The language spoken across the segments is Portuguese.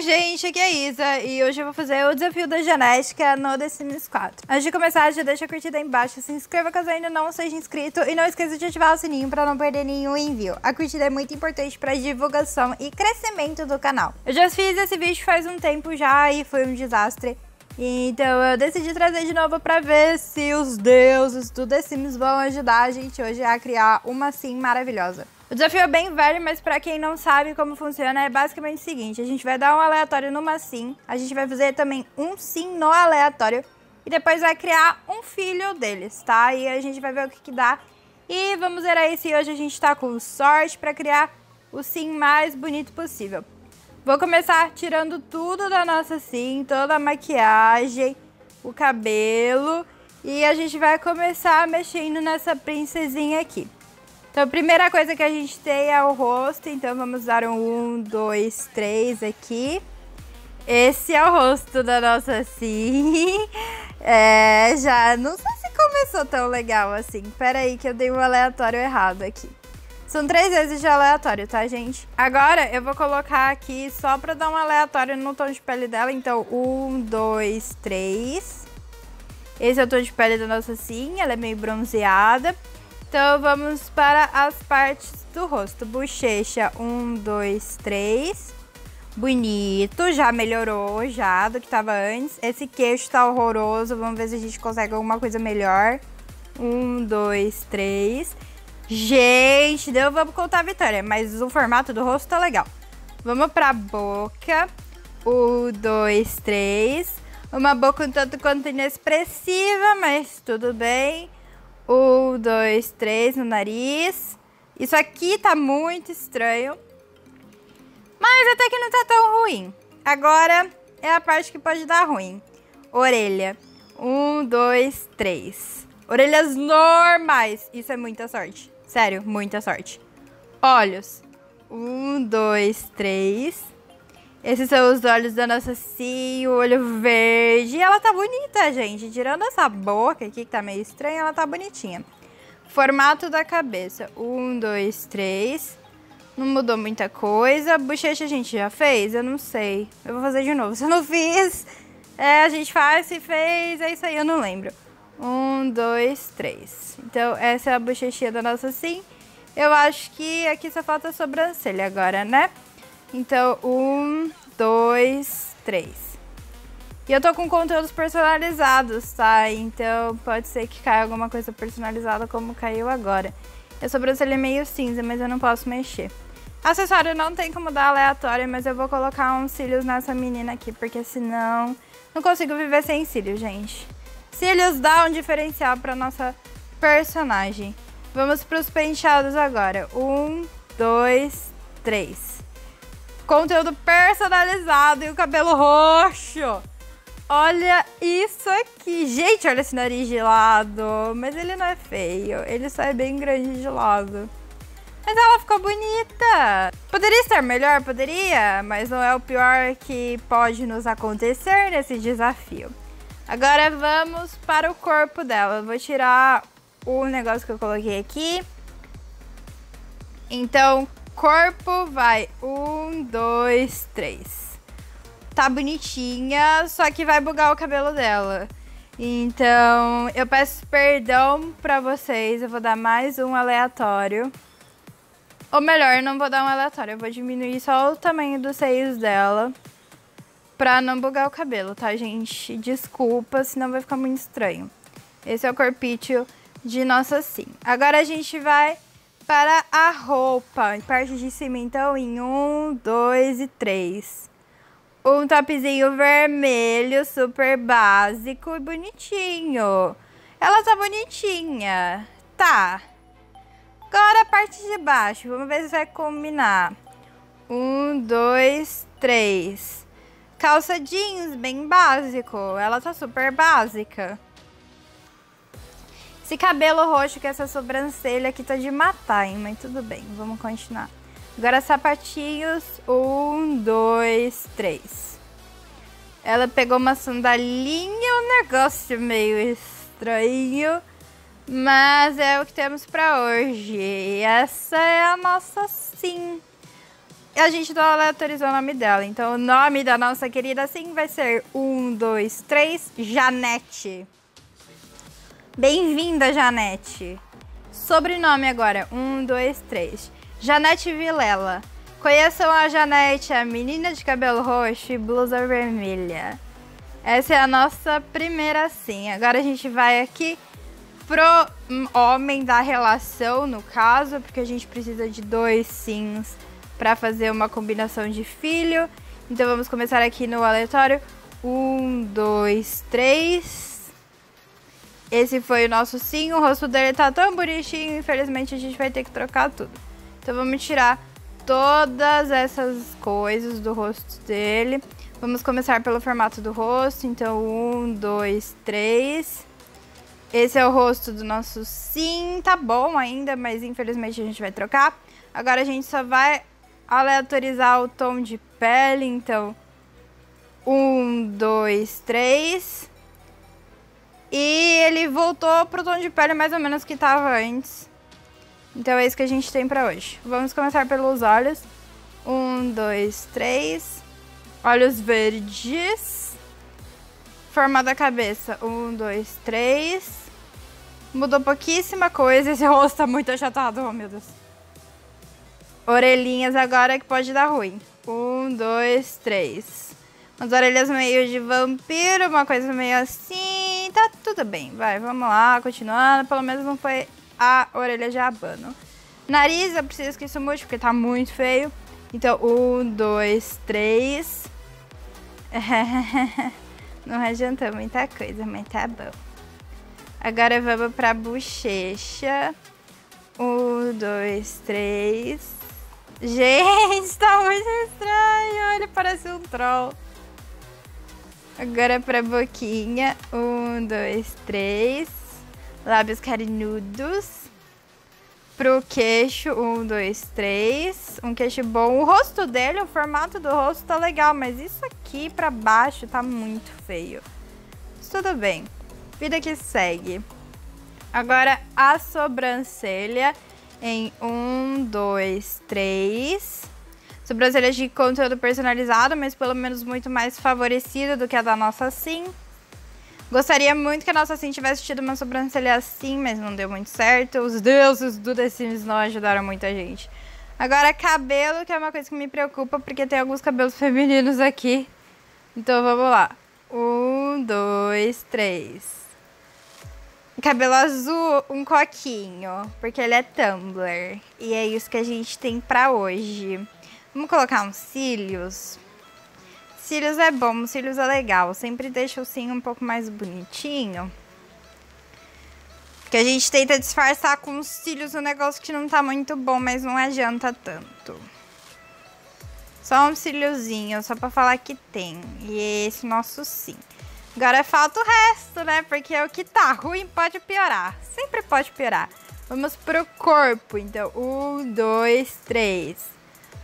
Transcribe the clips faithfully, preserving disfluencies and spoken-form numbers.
Oi gente, aqui é a Isa e hoje eu vou fazer o desafio da genética no The Sims quatro. Antes de começar, já deixa a curtida aí embaixo, se inscreva caso ainda não seja inscrito e não esqueça de ativar o sininho para não perder nenhum envio. A curtida é muito importante para divulgação e crescimento do canal. Eu já fiz esse vídeo faz um tempo já e foi um desastre. Então eu decidi trazer de novo pra ver se os deuses do The Sims vão ajudar a gente hoje a criar uma sim maravilhosa. O desafio é bem velho, mas pra quem não sabe como funciona, é basicamente o seguinte: a gente vai dar um aleatório numa sim, a gente vai fazer também um sim no aleatório e depois vai criar um filho deles, tá? E a gente vai ver o que que dá e vamos ver aí se hoje a gente tá com sorte pra criar o sim mais bonito possível. Vou começar tirando tudo da nossa sim, toda a maquiagem, o cabelo, e a gente vai começar mexendo nessa princesinha aqui. Então a primeira coisa que a gente tem é o rosto, então vamos usar um, um, dois, três aqui. Esse é o rosto da nossa sim. É, já não sei se começou tão legal assim, pera aí que eu dei um aleatório errado aqui. São três vezes de aleatório, tá, gente? Agora eu vou colocar aqui só pra dar um aleatório no tom de pele dela. Então, um, dois, três. Esse é o tom de pele da nossa sim, ela é meio bronzeada. Então, vamos para as partes do rosto. Bochecha, um, dois, três. Bonito, já melhorou, já, do que tava antes. Esse queixo tá horroroso, vamos ver se a gente consegue alguma coisa melhor. Um, dois, três... Gente, deu, vamos contar a vitória, mas o formato do rosto tá legal. Vamos pra boca. Um, dois, três. Uma boca um tanto quanto inexpressiva, mas tudo bem. Um, dois, três no nariz. Isso aqui tá muito estranho, mas até que não tá tão ruim. Agora é a parte que pode dar ruim. Orelha. Um, dois, três. Orelhas normais. Isso é muita sorte. Sério, muita sorte. Olhos. Um, dois, três. Esses são os olhos da nossa sim, o olho verde. Ela tá bonita, gente. Tirando essa boca aqui, que tá meio estranha, ela tá bonitinha. Formato da cabeça. Um, dois, três. Não mudou muita coisa. Bochecha a gente já fez? Eu não sei. Eu vou fazer de novo. Se eu não fiz, é, a gente faz, se fez, é isso aí, eu não lembro. Um, dois, três. Então, essa é a bochechinha da nossa sim. Eu acho que aqui só falta a sobrancelha agora, né? Então, um, dois, três. E eu tô com conteúdos personalizados, tá? Então, pode ser que caia alguma coisa personalizada como caiu agora. A sobrancelha é meio cinza, mas eu não posso mexer. Acessório não tem como dar aleatório, mas eu vou colocar uns cílios nessa menina aqui, porque senão não consigo viver sem cílios, gente. Cílios dá um diferencial para nossa personagem. Vamos para os penteados agora. Um, dois, três. Conteúdo personalizado e o cabelo roxo. Olha isso aqui. Gente, olha esse nariz de lado. Mas ele não é feio. Ele só é bem grande de lado. Mas ela ficou bonita. Poderia estar melhor? Poderia. Mas não é o pior que pode nos acontecer nesse desafio. Agora vamos para o corpo dela. Eu vou tirar o negócio que eu coloquei aqui. Então, corpo vai. Um, dois, três. Tá bonitinha, só que vai bugar o cabelo dela. Então, eu peço perdão pra vocês. Eu vou dar mais um aleatório. Ou melhor, eu não vou dar um aleatório. Eu vou diminuir só o tamanho dos seios dela. Pra não bugar o cabelo, tá, gente? Desculpa, senão vai ficar muito estranho. Esse é o corpício de nossa sim. Agora a gente vai para a roupa. Parte de cima, então, em um, dois e três. Um topzinho vermelho, super básico e bonitinho. Ela tá bonitinha. Tá. Agora a parte de baixo. Vamos ver se vai combinar. Um, dois, três. Calça jeans, bem básico. Ela tá super básica. Esse cabelo roxo com essa sobrancelha aqui tá de matar, hein? Mas tudo bem, vamos continuar. Agora sapatinhos. Um, dois, três. Ela pegou uma sandalinha, um negócio meio estranho. Mas é o que temos pra hoje. Essa é a nossa sim. a gente tá aleatorizando o nome dela. Então o nome da nossa querida Sim vai ser um, dois, três, Janete. Bem-vinda, Janete. Sobrenome agora, um, dois, três. Janete Vilela. Conheçam a Janete, a menina de cabelo roxo e blusa vermelha. Essa é a nossa primeira Sim. Agora a gente vai aqui pro homem da relação, no caso, porque a gente precisa de dois Sims para fazer uma combinação de filho. Então vamos começar aqui no aleatório. Um, dois, três. Esse foi o nosso Sim. O rosto dele tá tão bonitinho, infelizmente a gente vai ter que trocar tudo. Então vamos tirar todas essas coisas do rosto dele. Vamos começar pelo formato do rosto. Então um, dois, três. Esse é o rosto do nosso Sim, tá bom ainda, mas infelizmente a gente vai trocar. Agora a gente só vai aleatorizar o tom de pele, então... Um, dois, três... E ele voltou pro tom de pele mais ou menos que tava antes. Então é isso que a gente tem pra hoje. Vamos começar pelos olhos. Um, dois, três... Olhos verdes... Forma da cabeça, um, dois, três. Mudou pouquíssima coisa, esse rosto tá muito achatado, oh meu Deus. Orelhinhas agora que pode dar ruim. Um, dois, três. Umas orelhas meio de vampiro, uma coisa meio assim, tá tudo bem. Vai, vamos lá, continuando, pelo menos não foi a orelha de abano. Nariz, eu preciso que isso mude, porque tá muito feio. Então, um, dois, três. Não adiantou muita coisa, mas tá bom. Agora vamos pra bochecha. Um, dois, três. Gente, tá muito estranho. Ele parece um troll. Agora pra boquinha. Um, dois, três. Lábios carinudos. Pro queixo. Um, dois, três. Um queixo bom. O rosto dele, o formato do rosto tá legal, mas isso aqui... Aqui pra baixo tá muito feio. Mas tudo bem. Vida que segue. Agora a sobrancelha em um, dois, três. Sobrancelhas de conteúdo personalizado, mas pelo menos muito mais favorecida do que a da nossa Sim. Gostaria muito que a nossa Sim tivesse tido uma sobrancelha assim, mas não deu muito certo. Os deuses do The Sims não ajudaram muita gente. Agora cabelo, que é uma coisa que me preocupa, porque tem alguns cabelos femininos aqui. Então vamos lá. Um, dois, três. Cabelo azul, um coquinho, porque ele é Tumblr. E é isso que a gente tem pra hoje. Vamos colocar uns cílios. Cílios é bom, cílios é legal. Sempre deixa o cílio um pouco mais bonitinho. Porque a gente tenta disfarçar com os cílios um negócio que não tá muito bom, mas não adianta tanto. Só um cíliozinho, só pra falar que tem. E esse nosso Sim. Agora falta o resto, né? Porque o que tá ruim pode piorar. Sempre pode piorar. Vamos pro corpo. Então, um, dois, três.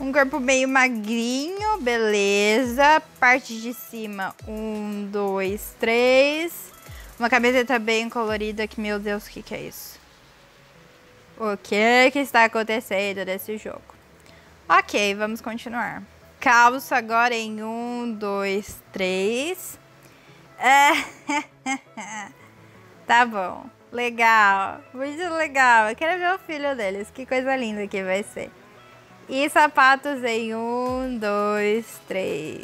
Um corpo meio magrinho, beleza. Parte de cima, um, dois, três. Uma camiseta bem colorida que, meu Deus, o que que é isso? O que que está acontecendo nesse jogo? Ok, vamos continuar. Calça agora em um, dois, três. É. Tá bom. Legal. Muito legal. Eu quero ver o filho deles. Que coisa linda que vai ser. E sapatos em um, dois, três.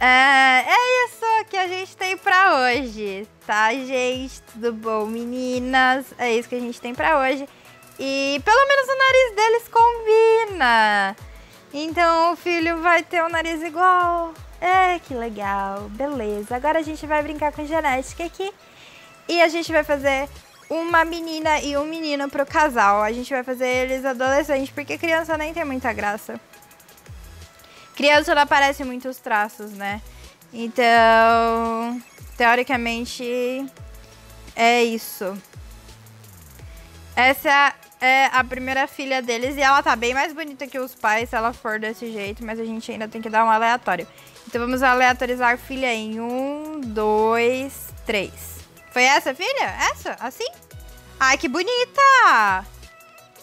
É, é isso que a gente tem pra hoje. Tá, gente? Tudo bom, meninas? É isso que a gente tem pra hoje. E pelo menos o nariz deles combina. Então o filho vai ter um nariz igual. É, que legal. Beleza. Agora a gente vai brincar com genética aqui. E a gente vai fazer uma menina e um menino pro casal. A gente vai fazer eles adolescentes, porque criança nem tem muita graça. Criança não aparece muitos traços, né? Então, teoricamente, é isso. Essa é a primeira filha deles e ela tá bem mais bonita que os pais se ela for desse jeito, mas a gente ainda tem que dar um aleatório. Então vamos aleatorizar filha em um, dois, três. Foi essa filha? Essa? Assim? Ai, que bonita!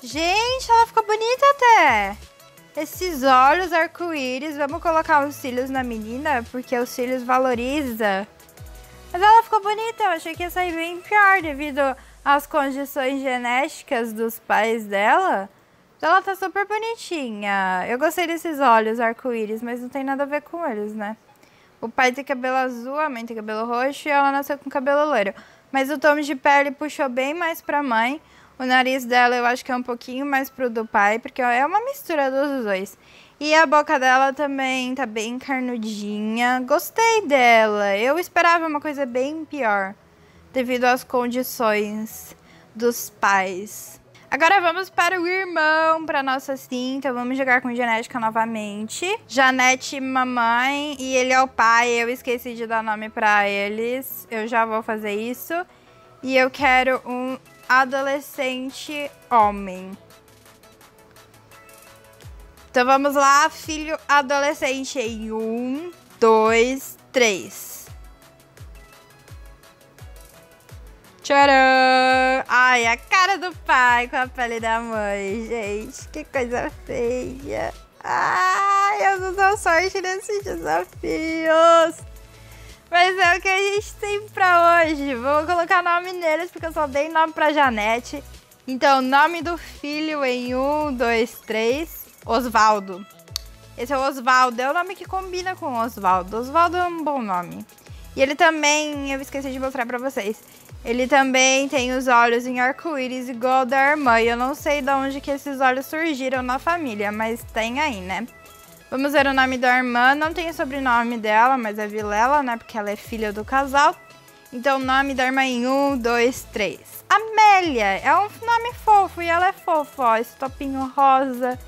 Gente, ela ficou bonita até! esses olhos arco-íris. Vamos colocar uns cílios na menina, porque os cílios valorizam. Mas ela ficou bonita, eu achei que ia sair bem pior devido às condições genéticas dos pais dela. Ela tá super bonitinha. Eu gostei desses olhos arco-íris, mas não tem nada a ver com eles, né? O pai tem cabelo azul, a mãe tem cabelo roxo e ela nasceu com cabelo loiro. Mas o tom de pele puxou bem mais pra mãe. O nariz dela eu acho que é um pouquinho mais pro do pai, porque é uma mistura dos dois. E a boca dela também tá bem carnudinha. Gostei dela. Eu esperava uma coisa bem pior, devido às condições dos pais. Agora vamos para o irmão, para nossa cinta. Vamos jogar com Genética novamente. Janete, mamãe, e ele é o pai. Eu esqueci de dar nome pra eles. Eu já vou fazer isso. E eu quero um adolescente homem. Então vamos lá, filho adolescente em um, dois, três. Tcharam! Ai, a cara do pai com a pele da mãe, gente. Que coisa feia. Ai, eu não dou sorte nesses desafios. Mas é o que a gente tem pra hoje. Vou colocar nome neles, porque eu só dei nome pra Janete. Então, nome do filho em um, dois, três... Osvaldo. Esse é o Osvaldo, é o nome que combina com Osvaldo. Osvaldo é um bom nome. E ele também, eu esqueci de mostrar pra vocês, ele também tem os olhos em arco-íris igual ao da irmã. E eu não sei de onde que esses olhos surgiram na família, mas tem aí, né? Vamos ver o nome da irmã. Não tem o sobrenome dela, mas é Vilela, né? Porque ela é filha do casal. Então, nome da irmã em um, dois, três. Amélia. É um nome fofo e ela é fofa, ó. Esse topinho rosa...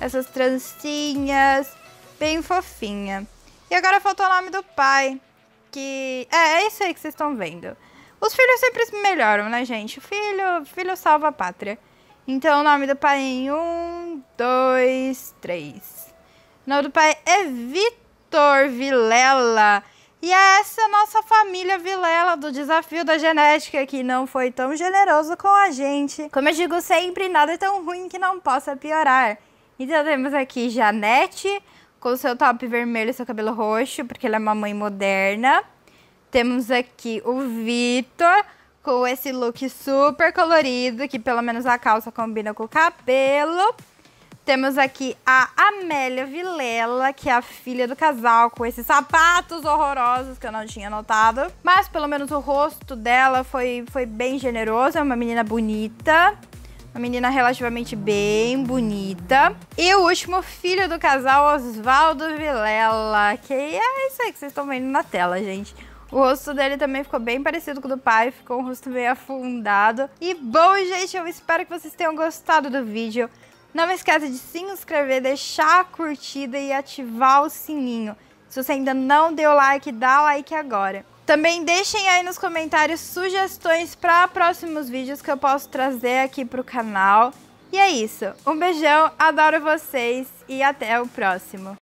Essas trancinhas, bem fofinha. E agora faltou o nome do pai, que... É, é isso aí que vocês estão vendo. Os filhos sempre melhoram, né, gente? O filho, filho salva a pátria. Então, o nome do pai em um, dois, três. O nome do pai é Vitor Vilela. E essa é a nossa família Vilela do desafio da genética, que não foi tão generoso com a gente. Como eu digo sempre, nada é tão ruim que não possa piorar. Então temos aqui Janete, com seu top vermelho e seu cabelo roxo, porque ela é uma mãe moderna. Temos aqui o Vitor, com esse look super colorido, que pelo menos a calça combina com o cabelo. Temos aqui a Amélia Vilela, que é a filha do casal, com esses sapatos horrorosos que eu não tinha notado. Mas pelo menos o rosto dela foi, foi bem generoso, é uma menina bonita. Uma menina relativamente bem bonita. E o último filho do casal, Osvaldo Vilela, que é isso aí que vocês estão vendo na tela, gente. O rosto dele também ficou bem parecido com o do pai, ficou um rosto meio afundado. E bom, gente, eu espero que vocês tenham gostado do vídeo. Não esqueça de se inscrever, deixar a curtida e ativar o sininho. Se você ainda não deu like, dá like agora. Também deixem aí nos comentários sugestões para próximos vídeos que eu posso trazer aqui para o canal. E é isso. Um beijão, adoro vocês e até o próximo.